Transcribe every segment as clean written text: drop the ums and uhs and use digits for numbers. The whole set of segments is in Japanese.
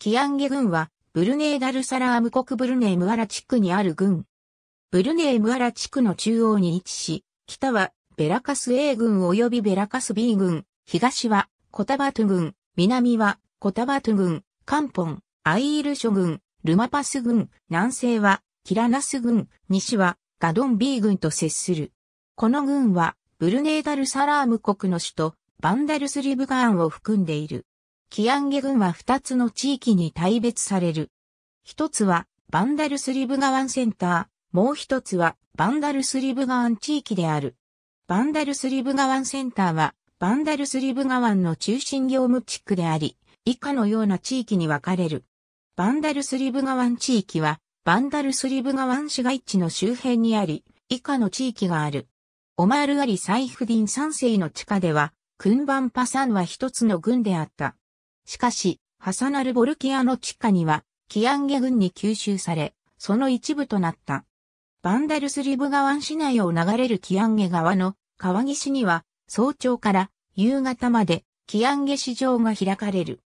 キアンゲ郡は、ブルネイ・ダルサラーム国ブルネイ・ムアラ地区にある郡。ブルネイ・ムアラ地区の中央に位置し、北はベラカス A 郡及びベラカス B 郡、東はコタバトゥ郡、南はコタバトゥ郡、カンポン、アイールショ郡、ルマパス郡、南西はキラナス郡、西はガドン B 郡と接する。この郡は、ブルネイ・ダルサラーム国の首都、バンダルスリブガーンを含んでいる。キアンゲ郡は2つの地域に大別される。一つはバンダルスリブガーンセンター、もう一つはバンダルスリブガーン地域である。バンダルスリブガーンセンターはバンダルスリブガーンの中心業務地区であり、以下のような地域に分かれる。バンダルスリブガーン地域はバンダルスリブガーン市街地の周辺にあり、以下の地域がある。オマール・アリ・サイフディン3世の地下では、クンバンパサンは一つの郡であった。しかし、ハサナルボルキアの地下には、キアンゲ郡に吸収され、その一部となった。バンダルスリブガワン市内を流れるキアンゲ川の川岸には、早朝から夕方までキアンゲ市場が開かれる。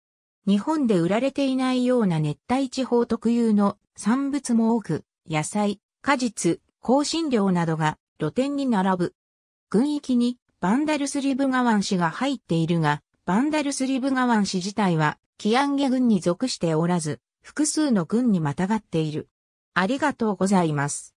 日本で売られていないような熱帯地方特有の産物も多く、野菜、果実、香辛料などが露店に並ぶ。郡域にバンダルスリブガワン市が入っているが、バンダルスリブガワン市自体はキアンゲ郡に属しておらず、複数の郡にまたがっている。ありがとうございます。